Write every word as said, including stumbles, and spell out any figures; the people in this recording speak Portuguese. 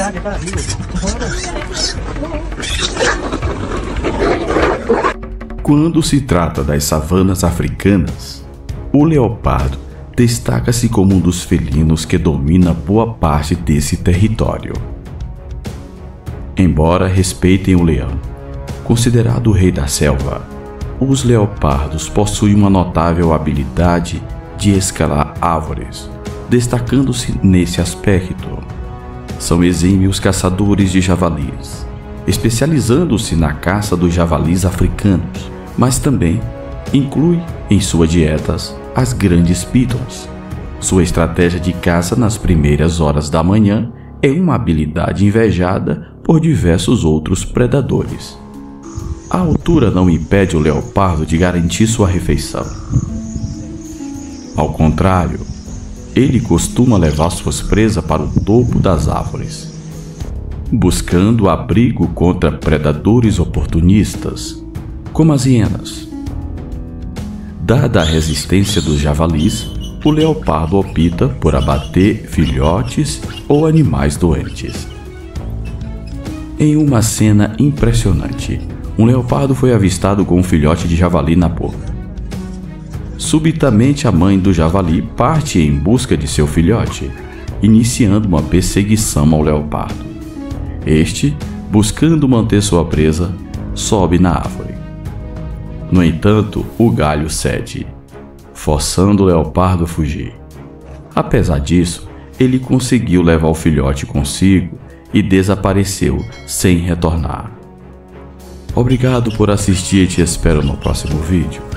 Dale, dale, dale. Quando se trata das savanas africanas, o leopardo destaca-se como um dos felinos que domina boa parte desse território. Embora respeitem o leão, considerado o rei da selva, os leopardos possuem uma notável habilidade de escalar árvores, destacando-se nesse aspecto. São exímios caçadores de javalis, especializando-se na caça dos javalis africanos, mas também inclui em suas dietas as grandes pitons. Sua estratégia de caça nas primeiras horas da manhã é uma habilidade invejada por diversos outros predadores. A altura não impede o leopardo de garantir sua refeição. Ao contrário, ele costuma levar suas presas para o topo das árvores, buscando abrigo contra predadores oportunistas, como as hienas. Dada a resistência dos javalis, o leopardo opta por abater filhotes ou animais doentes. Em uma cena impressionante, um leopardo foi avistado com um filhote de javali na boca. Subitamente, a mãe do javali parte em busca de seu filhote, iniciando uma perseguição ao leopardo. Este, buscando manter sua presa, sobe na árvore. No entanto, o galho cede, forçando o leopardo a fugir. Apesar disso, ele conseguiu levar o filhote consigo e desapareceu sem retornar. Obrigado por assistir e te espero no próximo vídeo.